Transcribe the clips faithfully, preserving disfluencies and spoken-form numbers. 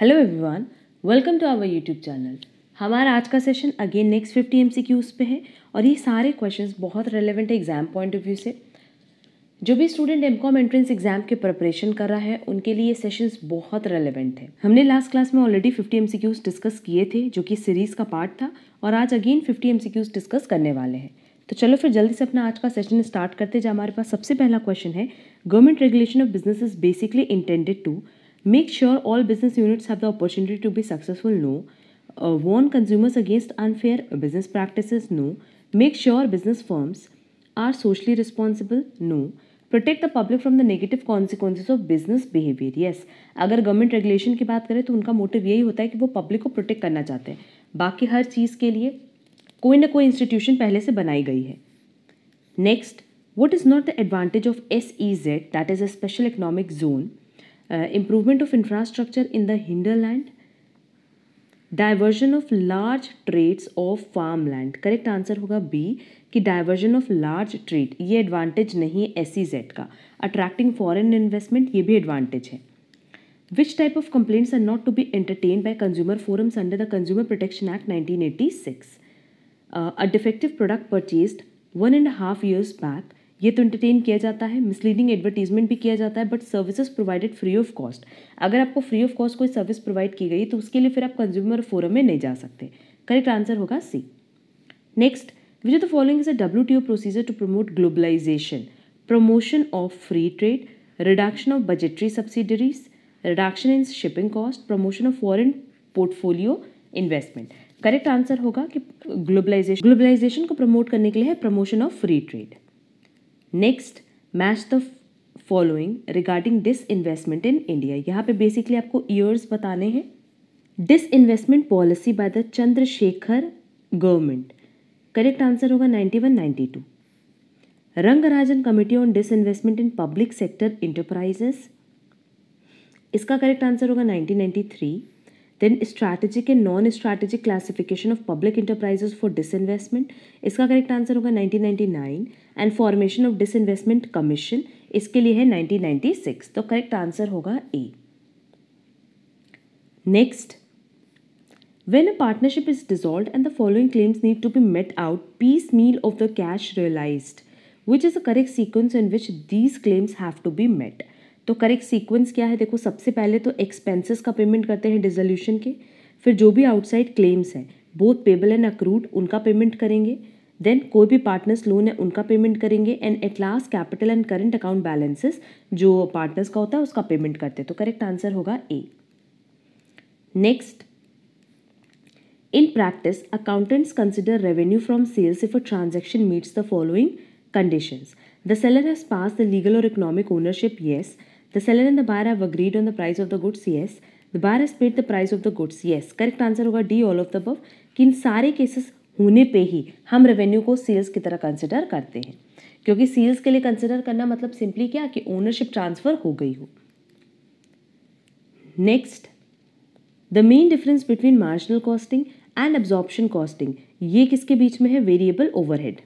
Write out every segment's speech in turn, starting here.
Hello everyone, welcome to our YouTube channel. हमारा आज का session again next fifty M C Qs पे है और ये सारे क्वेश्चंस बहुत रेलेवेंट है एग्जाम पॉइंट ऑफ व्यू से। जो भी student M Com entrance exam के प्रिपरेशन कर रहा है उनके लिए ये सेशंस बहुत रेलेवेंट है। हमने लास्ट क्लास में already fifty M C Qs discuss किए थे जो कि सीरीज़ का पार्ट था और आज again fifty M C Qs discuss करने वाले हैं। तो चलो फिर जल्दी से अपना आज का सेशन स्टार्ट करते हैं। जो हमारे पास सबसे पहला क्वेश्चन है, government regulation of business is basically intended to Make sure all business units have the opportunity to be successful. No, uh, warn consumers against unfair business practices. No, make sure business firms are socially responsible. No, protect the public from the negative consequences of business behavior. Yes, अगर government regulation की बात करें तो उनका motive यही होता है कि वो पब्लिक को प्रोटेक्ट करना चाहते हैं। बाकी हर चीज़ के लिए कोई ना कोई इंस्टीट्यूशन पहले से बनाई गई है। Next, what is not the advantage of S E Z, that is a special economic zone? Uh, improvement of infrastructure in the hinterland, diversion of large trades of farmland. Correct answer होगा B कि diversion of large trade. ये advantage नहीं है S E Z का। Attracting foreign investment ये भी advantage है। Which type of complaints are not to be entertain by consumer forums under the consumer protection act nineteen eighty six? A defective product purchased one and half years back, ये तो entertain किया जाता है। Misleading advertisement भी किया जाता है, but services provided free of cost. अगर आपको फ्री ऑफ कॉस्ट कोई सर्विस प्रोवाइड की गई तो उसके लिए फिर आप कंज्यूमर फोरम में नहीं जा सकते। करेक्ट आंसर होगा C. Next, which of the following is a W T O procedure to promote globalisation? Promotion of free trade, reduction of budgetary subsidiaries, reduction in shipping cost, promotion of foreign portfolio investment. Correct answer होगा कि globalisation globalisation को promote करने के लिए है promotion of free trade. Next, match the following regarding dish investment in India. यहाँ पे basically आपको ईयर्स बताने हैं। Dish investment policy by the Chandrashekhar government, correct answer होगा ninety one ninety two. Rangarajan committee on dish investment in public sector enterprises, इसका correct answer होगा nineteen ninety three. Then strategic and non strategic classification of public enterprises for disinvestment, इसका correct answer होगा nineteen ninety nine. And formation of disinvestment commission, इसके लिए है nineteen ninety six. तो correct answer होगा A. Next, when a partnership is dissolved and the following claims need to be met out piecemeal of the cash realised, which is the correct sequence in which these claims have to be met? तो correct sequence क्या है? देखो, सबसे पहले तो expenses का payment करते हैं डिसोल्यूशन के, फिर जो भी आउटसाइड क्लेम्स हैं बोथ पेबल एंड अक्रूड उनका पेमेंट करेंगे, देन कोई भी पार्टनर्स लोन है उनका पेमेंट करेंगे, and at last capital and current account balances जो पार्टनर्स का होता है उसका पेमेंट करते हैं। तो करेक्ट आंसर होगा A. Next, in practice accountants consider revenue from sales if a transaction meets the following conditions: the seller has passed the legal or economic ownership, yes. The seller and the buyer have agreed on the price of the goods, yes. The buyer has paid the price of the goods, yes. Correct answer होगा D, all of the above। कि इन सारे cases होने पे ही हम revenue को sales की तरह consider करते हैं, क्योंकि सेल्स के लिए कंसिडर करना मतलब सिंपली क्या कि ओनरशिप ट्रांसफर हो गई हो। Next, the main difference between marginal costing and absorption costing, ये किसके बीच में है? Variable overhead.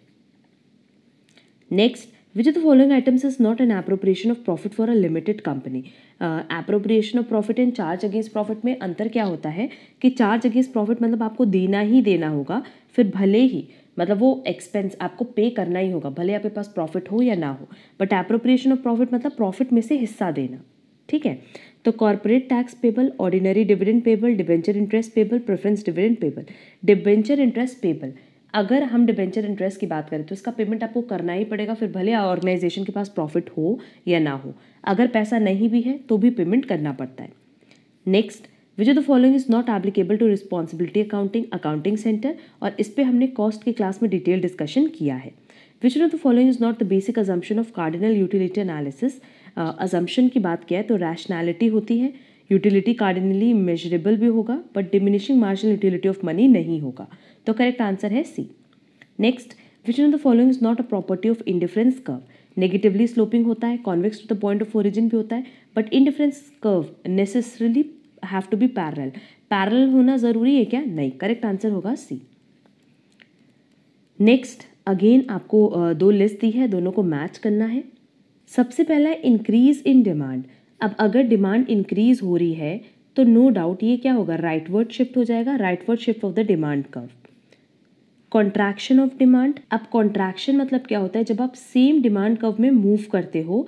Next, Which of the following items is not an appropriation of profit for a limited company? Appropriation of profit and charge against profit में अंतर क्या होता है कि charge against profit मतलब आपको देना ही देना होगा, फिर भले ही मतलब वो expense आपको pay करना ही होगा, भले आपके पास profit हो या ना हो। But appropriation of profit मतलब profit में से हिस्सा देना, ठीक है। तो corporate tax payable, ordinary dividend payable, debenture interest payable, preference dividend payable, debenture interest payable। अगर हम डिबेंचर इंटरेस्ट की बात करें तो इसका पेमेंट आपको करना ही पड़ेगा, फिर भले ऑर्गेनाइजेशन के पास प्रॉफिट हो या ना हो। अगर पैसा नहीं भी है तो भी पेमेंट करना पड़ता है। Next, which of the following is not applicable to responsibility accounting accounting centre, और इस पर हमने कॉस्ट के क्लास में डिटेल डिस्कशन किया है। Which of the following is not the basic assumption of cardinal utility analysis? Assumption की बात किया है तो रैशनैलिटी होती है, यूटिलिटी कार्डिनली मेजरेबल भी होगा, but diminishing marginal utility of money नहीं होगा। तो करेक्ट आंसर है C. Next, which of the following is not a property of indifference curve? Negatively sloping होता है, convex to the point of origin भी होता है, but indifference curve necessarily have to be parallel. Parallel होना जरूरी है क्या? नहीं। करेक्ट आंसर होगा सी। नेक्स्ट, अगेन आपको दो लिस्ट दी है, दोनों को मैच करना है। सबसे पहला है इंक्रीज इन डिमांड। अब अगर डिमांड इंक्रीज हो रही है तो नो डाउट ये क्या होगा, राइटवर्ड शिफ्ट हो जाएगा, rightward shift of the demand curve, contraction of demand. अब कॉन्ट्रैक्शन मतलब क्या होता है, जब आप सेम डिमांड कर्व में मूव करते हो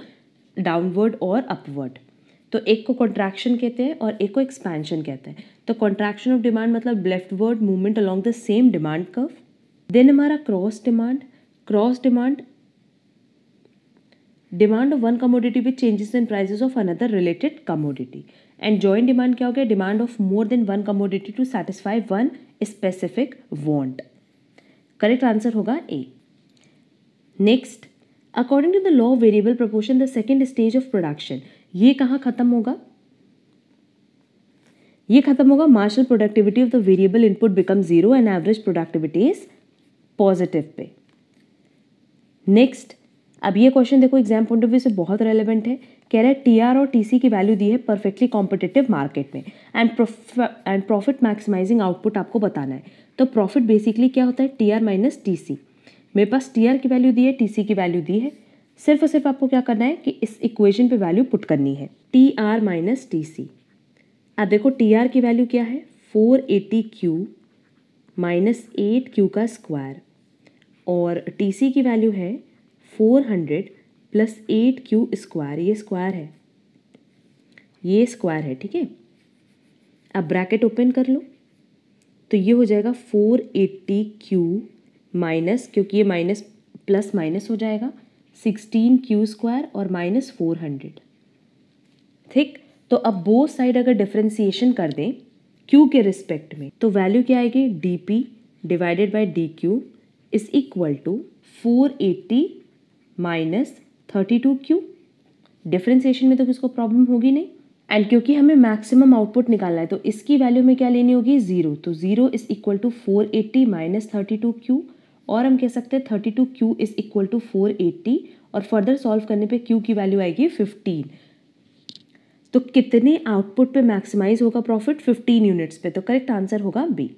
डाउनवर्ड और अपवर्ड, तो एक को कॉन्ट्रैक्शन कहते हैं और एक को एक्सपेंशन कहते हैं। तो कॉन्ट्रैक्शन ऑफ डिमांड मतलब leftward movement along the same demand curve. Then हमारा cross demand, cross demand demand of one commodity with changes in prices of another related commodity. And joint demand क्या हो गया, demand of more than one commodity to satisfy one specific want. Correct answer होगा A. Next, according to the law of variable proportion the second stage of production, ये कहाँ खत्म होगा, ये खत्म होगा marginal productivity of the variable input become zero and average productivity is positive पे। Next, अब ये क्वेश्चन देखो एग्जाम पॉइंट ऑफ व्यू से बहुत रेलेवेंट है, कह रहा है टी आर और टी सी की वैल्यू दी है परफेक्टली कॉम्पिटिटिव मार्केट में and and profit maximising output आपको बताना है। तो प्रॉफिट बेसिकली क्या होता है, T R minus T C. मेरे पास टी आर की वैल्यू दी है, टी सी की वैल्यू दी है, सिर्फ और सिर्फ आपको क्या करना है कि इस इक्वेशन पे वैल्यू पुट करनी है, T R minus T C. अब देखो टी आर की वैल्यू क्या है, four eighty Q minus eight Q का स्क्वायर, और टी सी की वैल्यू है four hundred plus eight Q square, ये स्क्वायर है, ये स्क्वायर है, ठीक है। अब ब्रैकेट ओपन कर लो तो ये हो जाएगा फोर एट्टी क्यू माइनस, क्योंकि ये माइनस प्लस माइनस हो जाएगा, सिक्सटीन क्यू स्क्वायर और माइनस फोर हंड्रेड, ठीक। तो अब बोथ साइड अगर डिफ्रेंसिएशन कर दें क्यू के रिस्पेक्ट में, तो वैल्यू क्या आएगी, D P divided by D Q is equal to four eighty minus thirty two Q. Differentiation में तो किसको प्रॉब्लम होगी नहीं, एंड क्योंकि हमें मैक्सिमम आउटपुट निकालना है तो इसकी वैल्यू में क्या लेनी होगी, जीरो। तो zero is equal to four eighty minus thirty two Q, और हम कह सकते हैं thirty two Q is equal to four eighty, और फर्दर सॉल्व करने पे क्यू की वैल्यू आएगी फिफ्टीन। तो कितने आउटपुट पे मैक्सिमाइज होगा प्रॉफिट, फिफ्टीन यूनिट्स पे। तो करेक्ट आंसर होगा B.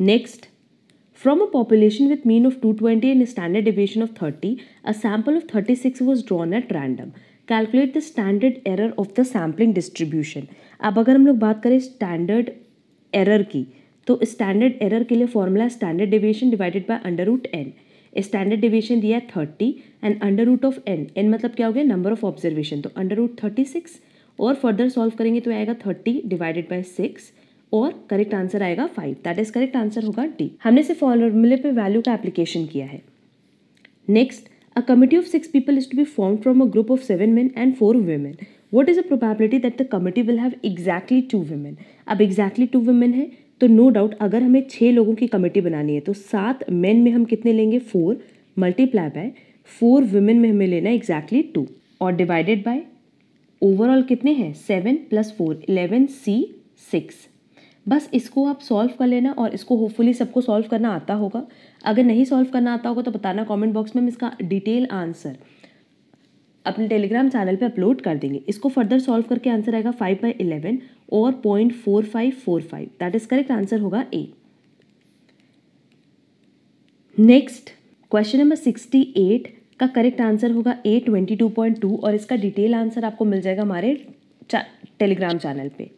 Next, From a population with mean of two twenty and a standard deviation of thirty, a sample of thirty-six was drawn at random. Calculate the standard error of the sampling distribution. अब अगर हम लोग बात करें standard error की, तो standard error के लिए formula standard deviation divided by under root n. Standard deviation दिया है thirty and under root of n. n मतलब क्या हो गया, number of observation. तो under root thirty-six और further solve करेंगे तो आएगा thirty divided by six. और करेक्ट आंसर आएगा five, that is correct answer होगा डी। हमने सिर्फ फॉर्मूले पे वैल्यू का एप्लीकेशन किया है। Next, a committee of six people is to be form from a group of seven men and four women, what is the probability that the committee will have exactly two women. अब exactly two women है तो no doubt अगर हमें छः लोगों की committee बनानी है तो सात मेन में हम कितने लेंगे, four multiply by four women में हमें लेना है एग्जैक्टली टू, और डिवाइडेड बाय ओवरऑल कितने हैं, seven plus four eleven C six. बस इसको आप सॉल्व कर लेना, और इसको होपफुली सबको सॉल्व करना आता होगा। अगर नहीं सॉल्व करना आता होगा तो बताना कमेंट बॉक्स में, हम इसका डिटेल आंसर अपने टेलीग्राम चैनल पे अपलोड कर देंगे। इसको फर्दर सॉल्व करके आंसर आएगा फाइव बाई इलेवन और point four five four five that is correct answer होगा A. Next, question number sixty eight का करेक्ट आंसर होगा A twenty two point two, और इसका डिटेल आंसर आपको मिल जाएगा हमारे टेलीग्राम चैनल पर।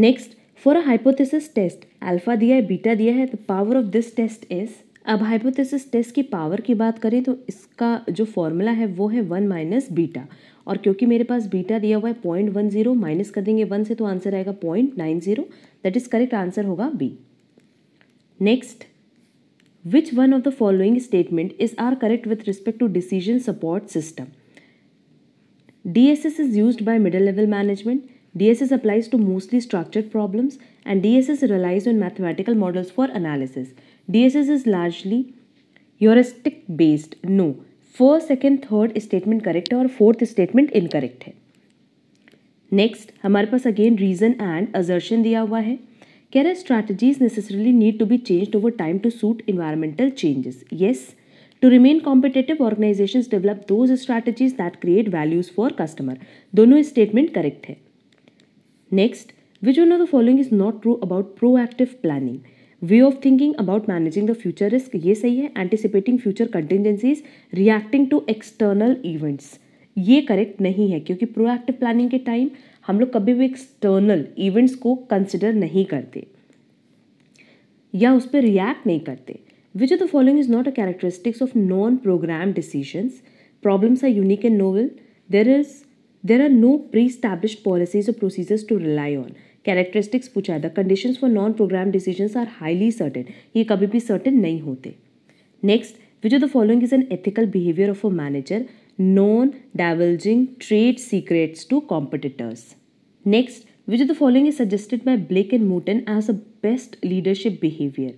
Next, for a hypothesis test, alpha दिया है बीटा दिया है, the power of this test is. अब हाइपोथेसिस टेस्ट की पावर की बात करें तो इसका जो फॉर्मूला है वो है वन माइनस बीटा, और क्योंकि मेरे पास बीटा दिया हुआ है पॉइंट वन जीरो माइनस कर देंगे वन से तो आंसर आएगा point nine zero that is correct answer होगा B. Next, which one of the following statement is are correct with respect to decision support system. D S S is use by middle level management, D S S applies to mostly structured problems, and D S S relies on mathematical models for analysis. D S S is largely heuristic based. No, first, second, third statement correct है और fourth statement incorrect है. Next, हमारे पास again reason and assertion दिया हुआ है. कह रहा है strategies necessarily need to be changed over time to suit environmental changes. Yes, to remain competitive, organizations develop those strategies that create values for customer. दोनों statement correct है. Next, which one of the following is not true about proactive planning? Way of thinking about managing the future risk, ये सही है, anticipating future contingencies, reacting to external events, ये correct नहीं है, क्योंकि proactive planning के time हम लोग कभी भी एक्सटर्नल इवेंट्स को कंसिडर नहीं करते या उस पर रिएक्ट नहीं करते. Which of the following is not a characteristics of non program decisions. Problems are unique and novel. There is there are no pre established policies और procedures to rely on. Characteristics पूछा है. The conditions for non program decisions are highly certain. ये कभी भी certain नहीं होते. Next, which of the following is an ethical behaviour of a manager. Non divulging trade secrets to competitors. Next, which of the following is suggested by Blake and Mouton as a best leadership behavior?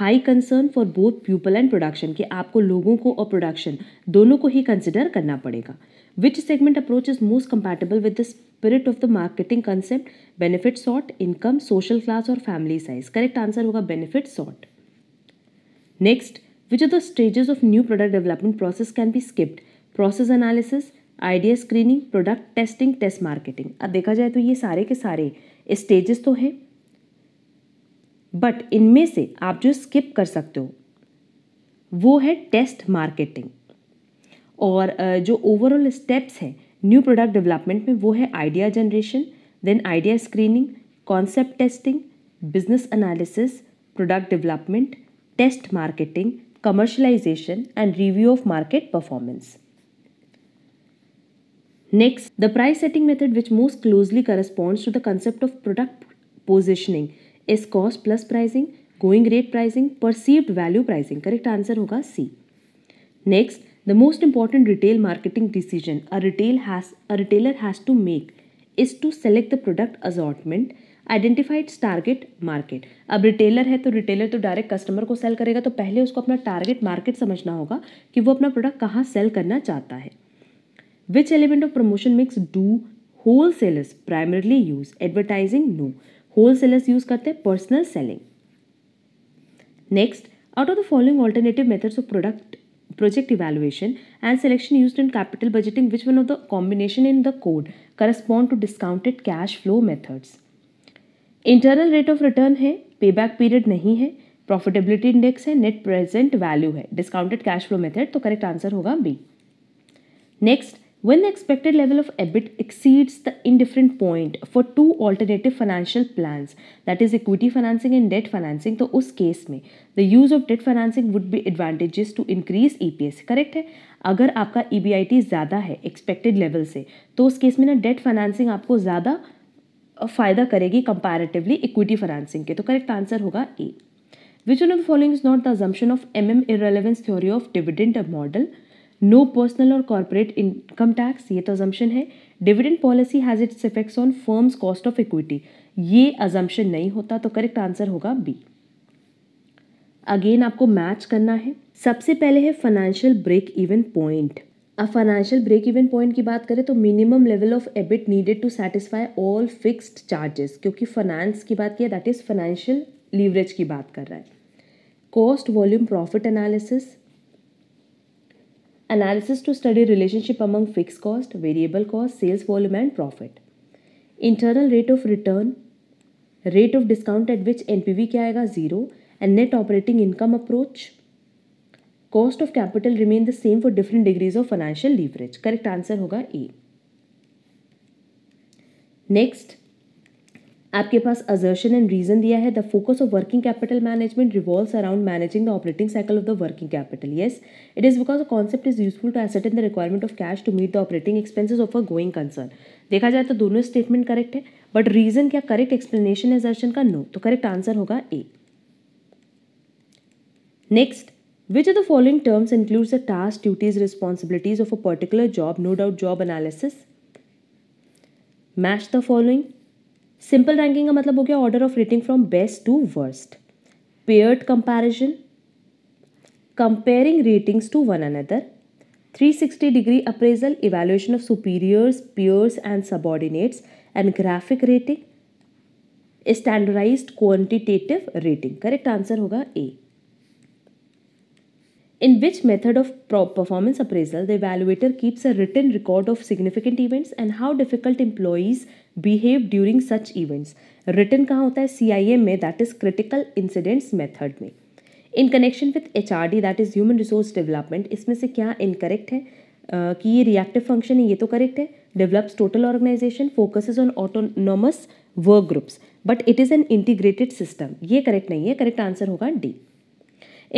High concern for both people and production, कि आपको लोगों को और production दोनों को ही consider करना पड़ेगा. Which segment approach is most compatible with the spirit of the marketing concept? Benefit sort, income, social class और family size. Correct answer होगा benefit sort. Next, which of the stages of new product development process can be skipped? Process analysis, idea screening, product testing, test marketing. अब देखा जाए तो ये सारे के सारे स्टेजेस तो हैं, बट इनमें से आप जो स्किप कर सकते हो वो है टेस्ट मार्केटिंग. और जो ओवरऑल स्टेप्स हैं न्यू प्रोडक्ट डेवलपमेंट में वो है idea generation, then idea screening, concept testing, business analysis, product development, test marketing, commercialisation and review of market performance. Next, the price setting method which most closely corresponds to the concept of product positioning is cost plus pricing, going rate pricing, perceived value pricing. Correct answer होगा C. Next, the most important retail marketing decision a retail has a retailer has to make is to select the product assortment, identify its target market. अब retailer है तो retailer तो direct customer को sell करेगा, तो पहले उसको अपना target market समझना होगा कि वो अपना product कहाँ sell करना चाहता है. Which element of promotion mix do wholesalers primarily use? Advertising? No. Wholesalers use करते हैं personal selling. Next, out of the following alternative methods of product project evaluation and selection used in capital budgeting, which one of the combination in the code correspond to discounted cash flow methods? Internal rate of return है, payback period नहीं है, profitability index है, net present value है, discounted cash flow method. तो correct answer होगा B. Next, when the expected level of EBIT exceeds the indifferent point for two alternative financial plans, that is equity financing and debt financing, तो उस case में the use of debt financing would be advantageous to increase E P S. Correct है. अगर आपका E B I T ज़्यादा है expected level से, तो उस केस में ना debt financing आपको ज़्यादा फ़ायदा करेगी comparatively equity financing के. तो correct answer होगा A. Which one of the following is not the assumption of M M irrelevance theory of dividend model? No personal और कॉर्पोरेट इनकम टैक्स, ये तो अजम्पशन है. Dividend policy has its effects on firms cost of equity, ये assumption नहीं होता. तो correct answer होगा B. Again आपको मैच करना है. सबसे पहले है फाइनेंशियल ब्रेक इवन पॉइंट. अब फाइनेंशियल ब्रेक इवन पॉइंट की बात करें तो minimum level of EBIT needed to satisfy all fixed charges, क्योंकि फाइनेंस की बात की है, दैट इज फाइनेंशियल लीवरेज की बात कर रहा है. Cost volume profit analysis, analysis to study relationship among fixed cost, variable cost, sales volume and profit. Internal rate of return, rate of discount at which N P V क्या आएगा zero, and net operating income approach. Cost of capital remain the same for different degrees of financial leverage. Correct answer होगा A. Next, आपके पास assertion and reason दिया है. The focus of working capital management revolves around managing the operating cycle of the working capital. Yes, it is because the concept is useful to ascertain the requirement of cash to meet the operating expenses of a going concern. देखा जाए तो दोनों statement correct है, but reason क्या correct explanation है assertion का? No. तो correct answer होगा A. Next, which of the following terms includes the tasks, duties, responsibilities of a particular job? No doubt job analysis. Match the following. Simple ranking का मतलब हो गया order of rating from best to worst. Paired comparison, comparing ratings to one another. Three sixty degree appraisal, evaluation of superiors, peers and subordinates. And graphic rating, standardised quantitative rating. Correct answer होगा A. In which method of performance appraisal the evaluator keeps a written record of significant events and how difficult employees behave during such events? Written कहाँ होता है? C I M में, that is critical incidents method में. In connection with H R D, that is human resource development, इसमें से क्या incorrect है? uh, कि ये reactive function है, ये तो correct है. develops total organization, focuses on autonomous work groups, but it is an integrated system. ये correct नहीं है, correct answer होगा D.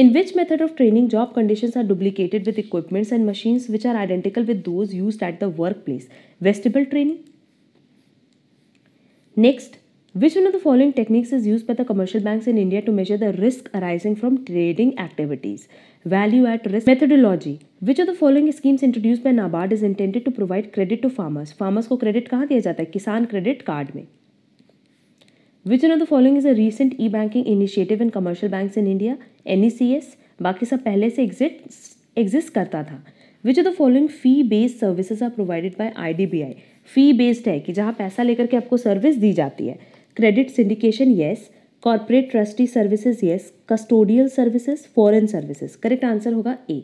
In which method of training job conditions are duplicated with equipments and machines which are identical with those used at the workplace? Vestibular training. Next, which one of the following techniques is used by the commercial banks in India to measure the risk arising from trading activities? Value at risk methodology. Which of the following schemes introduced by NABARD is intended to provide credit to farmers? Farmers को credit कहाँ दिया जाता है? किसान credit card में. Which one of the following is a recent e-banking initiative in commercial banks in India? N E C S. बाकी सब पहले से exist exist करता था. Which of the following fee-based services are provided by I D B I? Fee-based है कि जहाँ पैसा लेकर के आपको service दी जाती है. Credit syndication yes, corporate trustee services yes, custodial services, foreign services. Correct answer होगा A.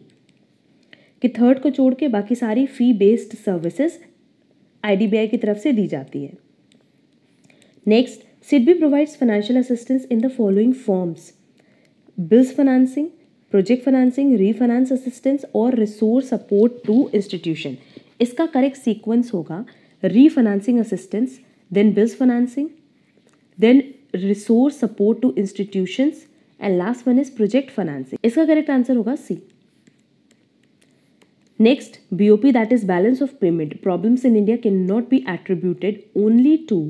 कि third को छोड़ के बाकी सारी fee-based services I D B I की तरफ से दी जाती है. Next, S I D B I provides financial assistance in the following forms: bills financing, project financing, refinance assistance और resource support to institution. इसका correct sequence होगा refinancing assistance, then bills financing, then resource support to institutions and last one is project financing. इसका correct answer होगा C. Next, B O P that is balance of payment problems in India cannot be attributed only to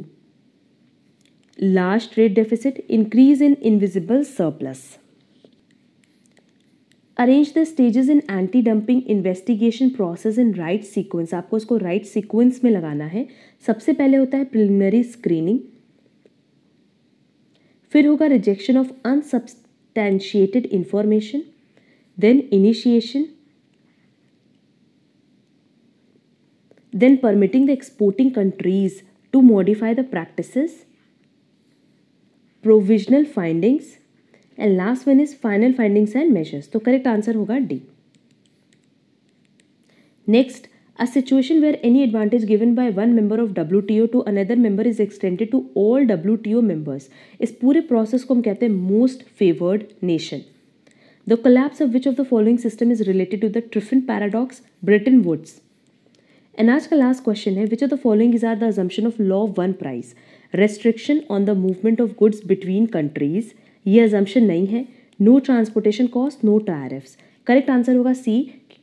large trade deficit, increase in invisible surplus. Arrange the stages in anti-dumping investigation process in right sequence. आपको इसको right sequence में लगाना है. सबसे पहले होता है preliminary screening, फिर होगा rejection of unsubstantiated information, then initiation, then permitting the exporting countries to modify the practices, provisional findings and last one is final findings and measures. तो correct answer होगा D. Next, a situation where any advantage given by one member of W T O to another member is extended to all W T O members. इस पूरे process को हम कहते हैं most favored nation. The collapse of which of the following system is related to the Triffin Paradox, Bretton Woods. And आज का last question है, which of the following is are the assumption of law of one price? Restriction on the movement of goods between countries, ये assumption नहीं है. No transportation cost, no tariffs. Correct answer होगा C.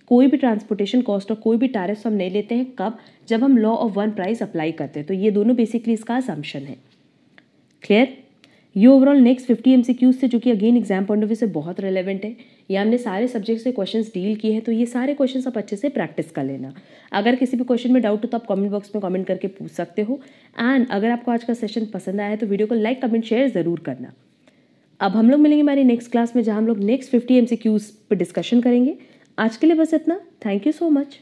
कोई भी transportation cost और कोई भी tariffs हम नहीं लेते हैं. कब? जब हम law of one price apply करते हैं. तो ये दोनों basically इसका assumption है. Clear? ये overall next fifty M C Qs से जो कि again exam point of view से बहुत relevant है. ये हमने सारे subject से questions deal किए हैं. तो ये सारे questions आप अच्छे से practice कर लेना. अगर किसी भी question में doubt हो तो आप comment box में comment करके पूछ सकते हो. And अगर आपको आज का session पसंद आया है तो वीडियो को like, comment, share ज़रूर करना. अब हम लोग मिलेंगे हमारी नेक्स्ट क्लास में जहां हम लोग next fifty M C Qs पर डिस्कशन करेंगे. आज के लिए बस इतना. Thank you so much.